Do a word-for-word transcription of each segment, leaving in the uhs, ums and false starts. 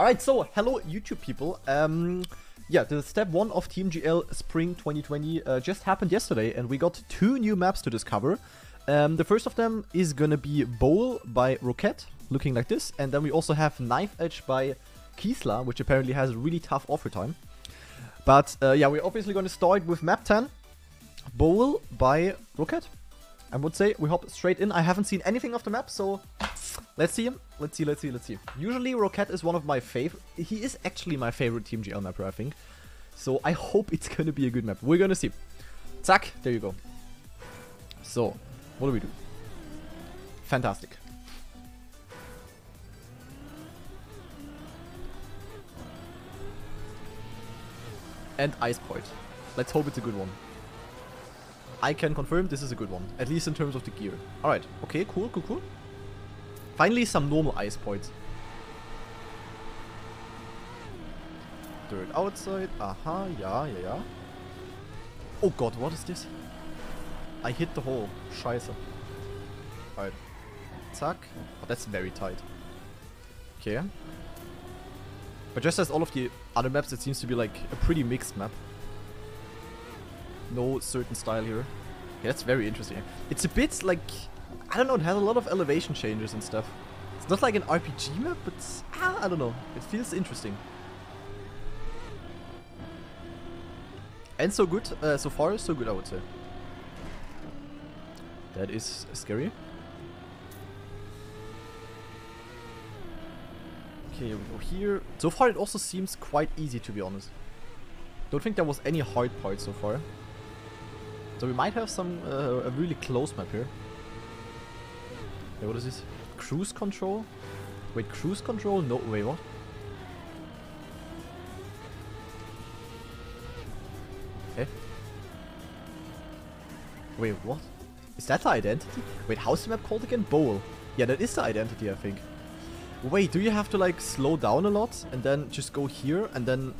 Alright, so hello YouTube people. Um, yeah, the step one of Team G L Spring twenty twenty uh, just happened yesterday, and we got two new maps to discover. Um, the first of them is gonna be Bowl by Rocket, looking like this, and then we also have Knife Edge by Kisla, which apparently has really tough offer time. But uh, yeah, we're obviously gonna start with map ten, Bowl by Rocket. I would say we hop straight in. I haven't seen anything of the map, so let's see. Let's see, let's see, let's see. Usually Rocket is one of my favorite. He is actually my favorite Team G L mapper, I think. So I hope it's gonna be a good map. We're gonna see. Zack, there you go. So, what do we do? Fantastic. And Ice Point. Let's hope it's a good one. I can confirm this is a good one, at least in terms of the gear. Alright, okay, cool, cool, cool. Finally some normal ice points. Dirt outside, aha, yeah, yeah, yeah. Oh god, what is this? I hit the hole, scheiße. Alright, zack. Oh, that's very tight. Okay. But just as all of the other maps, it seems to be like a pretty mixed map. No certain style here. Yeah, that's very interesting. It's a bit like, I don't know, it has a lot of elevation changes and stuff. It's not like an R P G map, but ah, I don't know. It feels interesting. And so good. Uh, so far, so good, I would say. That is scary. Okay, we go here. So far, it also seems quite easy, to be honest. Don't think there was any hard part so far. So we might have some uh, a really close map here. Hey, what is this? Cruise control? Wait, cruise control? No, wait, what? Hey. Wait, what? Is that the identity? Wait, how's the map called again? Bowl. Yeah, that is the identity, I think. Wait, do you have to like slow down a lot and then just go here and then...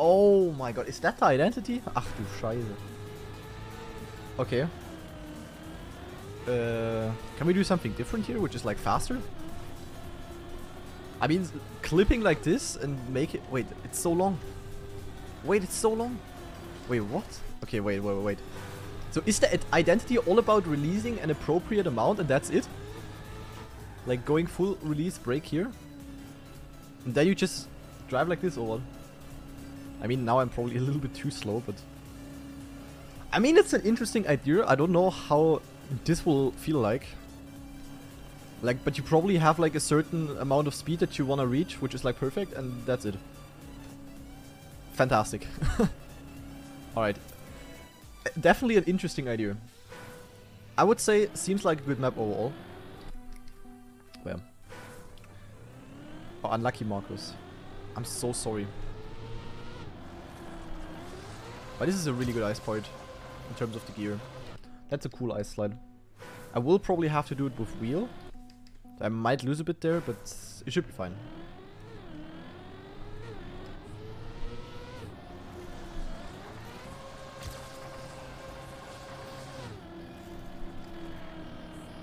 Oh my god, is that the identity? Ach du Scheiße. Okay. Uh, can we do something different here, which is like faster? I mean, clipping like this and make it... Wait, it's so long. Wait, it's so long. Wait, what? Okay, wait, wait, wait. So is the identity all about releasing an appropriate amount and that's it? Like going full release break here? And then you just drive like this or what? I mean, now I'm probably a little bit too slow, but... I mean, it's an interesting idea. I don't know how this will feel like. Like, but you probably have, like, a certain amount of speed that you want to reach, which is, like, perfect, and that's it. Fantastic. Alright. Definitely an interesting idea. I would say, seems like a good map overall. Well. Oh, unlucky, Marcus. I'm so sorry. But this is a really good ice point in terms of the gear. That's a cool ice slide. I will probably have to do it with wheel. I might lose a bit there, but it should be fine.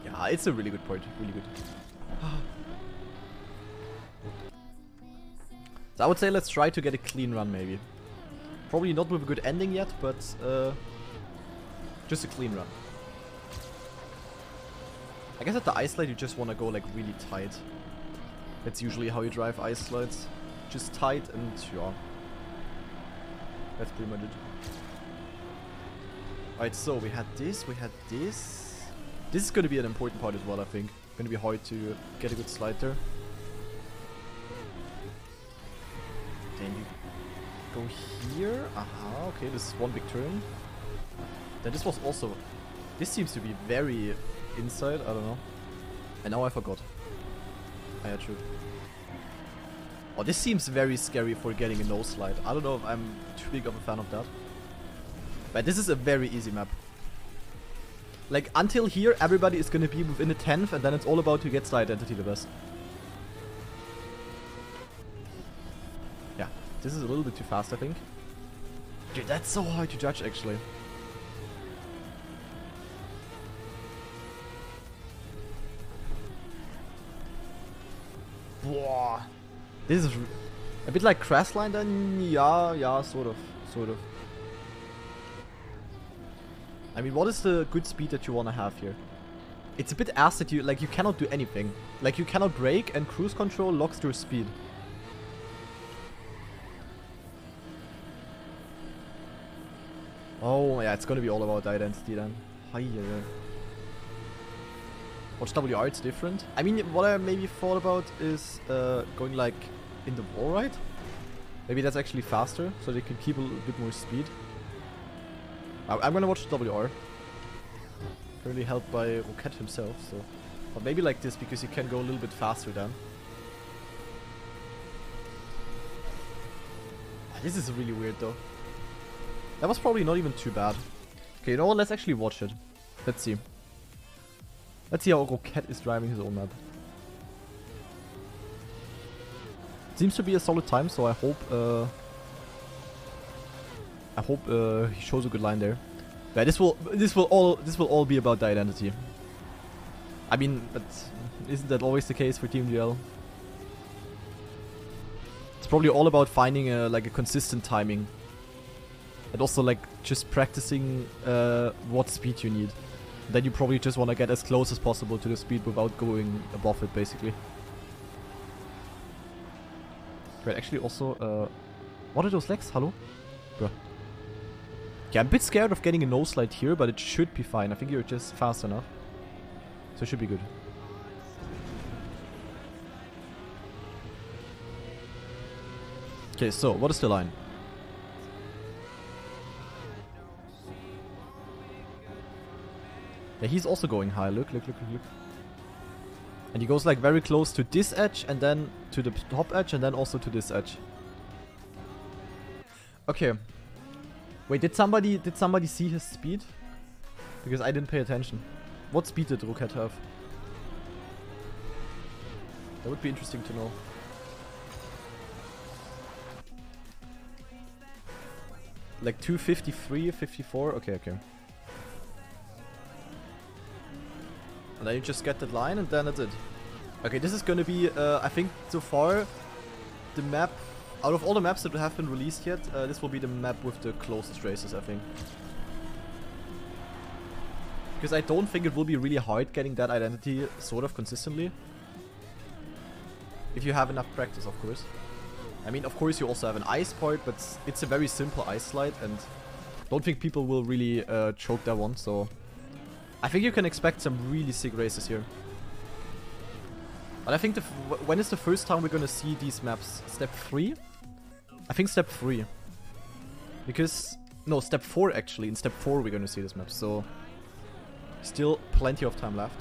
Yeah, it's a really good point. Really good. So I would say let's try to get a clean run maybe. Probably not with a good ending yet, but uh, just a clean run. I guess at the ice slide you just want to go like really tight. That's usually how you drive ice slides. Just tight and yeah. That's pretty much it. Alright, so we had this, we had this. This is going to be an important part as well, I think. Going to be hard to get a good slide there. Then you... Go here. Aha, okay, this is one big turn. Then this was also... This seems to be very inside, I don't know. And now I forgot. I had to. Oh, this seems very scary for getting a nose slide. I don't know if I'm too big of a fan of that. But this is a very easy map. Like, until here, everybody is gonna be within a tenth, and then it's all about to get slide identity the best. This is a little bit too fast, I think. Dude, that's so hard to judge, actually. Boah. This is a bit like Crestline then? Yeah, yeah, sort of. Sort of. I mean, what is the good speed that you want to have here? It's a bit ass that you, like, you cannot do anything. Like, you cannot brake and cruise control locks your speed. Oh, yeah, it's gonna be all about identity then. Hi, watch W R, it's different. I mean, what I maybe thought about is uh, going, like, in the wall, right? Maybe that's actually faster, so they can keep a bit more speed. I I'm gonna watch W R. Really helped by Rocket himself, so. But maybe like this, because you can go a little bit faster then. This is really weird, though. That was probably not even too bad. Okay, you know what? Let's actually watch it. Let's see. Let's see how Rocket is driving his own map. Seems to be a solid time, so I hope uh, I hope uh, he shows a good line there. Yeah, this will this will all this will all be about the identity. I mean, but isn't that always the case for Team G L? It's probably all about finding a, like a consistent timing, and also like just practicing uh, what speed you need. Then you probably just want to get as close as possible to the speed without going above it, basically. Right, actually also, uh, what are those legs? Hello? Bruh. Yeah, I'm a bit scared of getting a nose slide here, but it should be fine. I think you're just fast enough. So it should be good. Okay, so, what is the line? Yeah, he's also going high. Look, look, look, look, look. And he goes like very close to this edge and then to the top edge and then also to this edge. Okay. Wait, did somebody did somebody see his speed? Because I didn't pay attention. What speed did Rocket have? That would be interesting to know. Like two fifty-three, fifty-four? Okay, okay. And then you just get that line and then that's it. Okay, this is gonna be, uh, I think, so far, the map, out of all the maps that have been released yet, uh, this will be the map with the closest races, I think. Because I don't think it will be really hard getting that identity sort of consistently. If you have enough practice, of course. I mean, of course you also have an ice part, but it's a very simple ice slide and don't think people will really uh, choke that one, so... I think you can expect some really sick races here. But I think the f when is the first time we're gonna see these maps? Step three? I think step three. Because... No, step four actually. In step four we're gonna see this map, so... Still plenty of time left.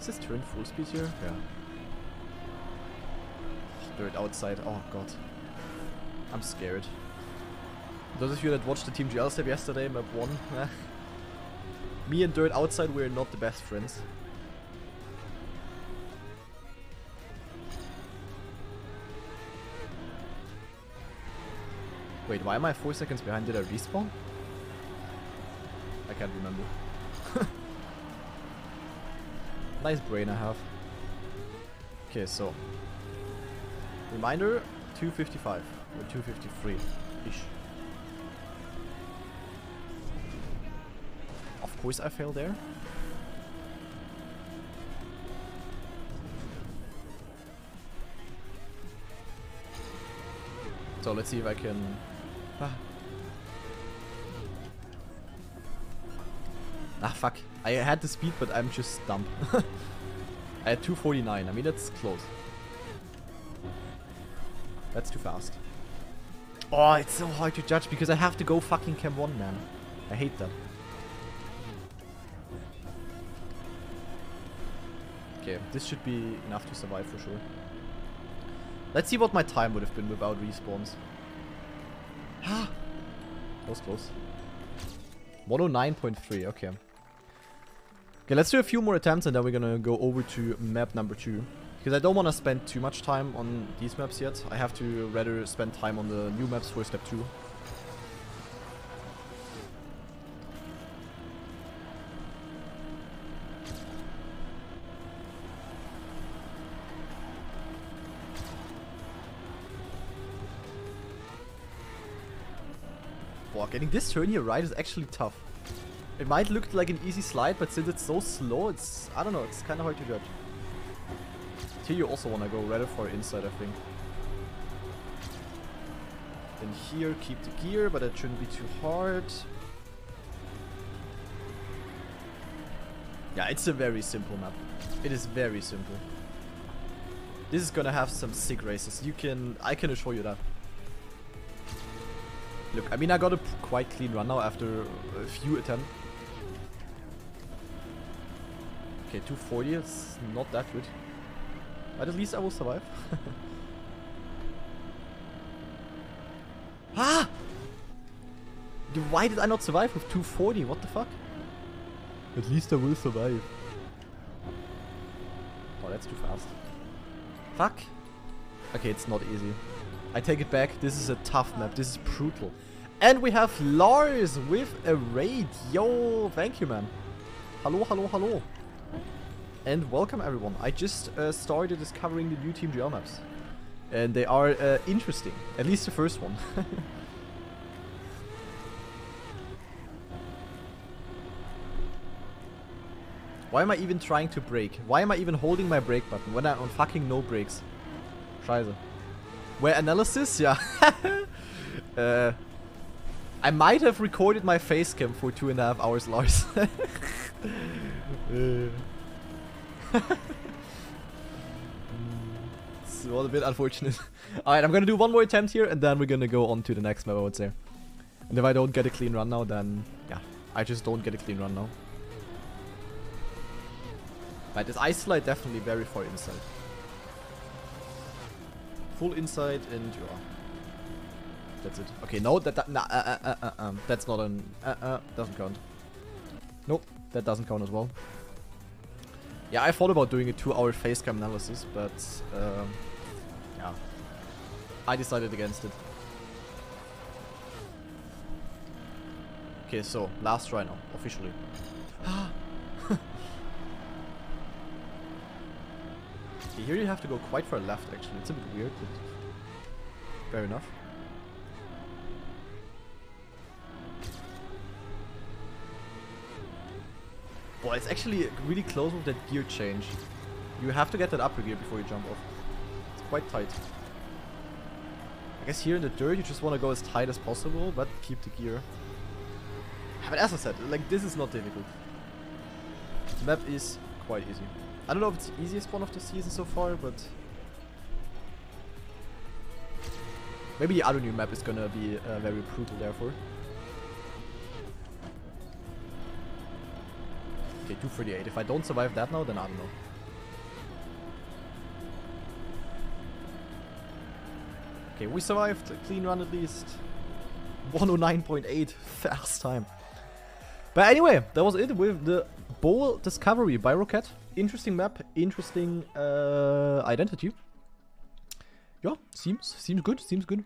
Is this turn full speed here? Yeah. Dirt outside. Oh god. I'm scared. Those of you that watched the Team G L step yesterday, map one. Me and Dirt outside, we're not the best friends. Wait, why am I four seconds behind? Did I respawn? I can't remember. Nice brain I have. Okay, so. Reminder, two fifty-five, or two fifty-three-ish. Of course I fail there. So let's see if I can... Ah, ah fuck. I had the speed, but I'm just dumb. I had two forty-nine, I mean that's close. That's too fast. Oh, it's so hard to judge because I have to go fucking cam one, man. I hate that. Okay, this should be enough to survive for sure. Let's see what my time would have been without respawns. Ah, that was close. one oh nine point three, okay. Okay, let's do a few more attempts and then we're gonna go over to map number two. Because I don't want to spend too much time on these maps yet. I have to rather spend time on the new maps for step two. Wow, getting this turn here right is actually tough. It might look like an easy slide, but since it's so slow, it's... I don't know, it's kind of hard to judge. Here you also want to go rather for inside, I think. Then here, keep the gear, but that shouldn't be too hard. Yeah, it's a very simple map. It is very simple. This is gonna have some sick races. You can... I can assure you that. Look, I mean, I got a quite clean run now after a few attempts. Okay, two forty, it's not that good. But at least I will survive. Ah! Why did I not survive with two forty? What the fuck? At least I will survive. Oh, that's too fast. Fuck! Okay, it's not easy. I take it back, this is a tough map, this is brutal. And we have Lars with a raid. Yo, thank you, man. Hello, hello, hello. And welcome, everyone. I just uh, started discovering the new Team G L maps. And they are uh, interesting, at least the first one. Why am I even trying to brake? Why am I even holding my brake button when I'm on fucking no brakes? Scheiße. Where analysis? Yeah. uh, I might have recorded my face cam for two and a half hours, Lars. uh. It's all a bit unfortunate. Alright, I'm gonna do one more attempt here and then we're gonna go on to the next map, I would say. And if I don't get a clean run now, then yeah, I just don't get a clean run now. Right, this ice slide definitely very far inside. Full inside and you are. That's it. Okay, no, that, that nah, uh, uh, uh, uh, that's not an uh, uh, doesn't count. Nope, that doesn't count as well. Yeah, I thought about doing a two-hour facecam analysis, but um, yeah, I decided against it. Okay, so last try now, officially. Here you have to go quite far left, actually. It's a bit weird, but fair enough. Boy, it's actually really close with that gear change. You have to get that upper gear before you jump off. It's quite tight. I guess here in the dirt you just want to go as tight as possible, but keep the gear. But as I said, like, this is not difficult. The map is quite easy. I don't know if it's the easiest one of the season so far, but maybe the other new map is gonna be uh, very brutal, therefore. Okay, two thirty-eight. If I don't survive that now, then I don't know. Okay, we survived. A clean run at least. one oh nine point eight. Fast time. But anyway, that was it with the Bowl Discovery by Rocket. Interesting map, interesting uh, identity. Yeah, seems seems good, seems good.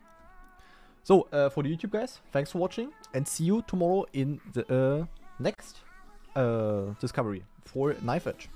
So, uh, for the YouTube guys, thanks for watching and see you tomorrow in the uh, next uh, discovery for Knife Edge.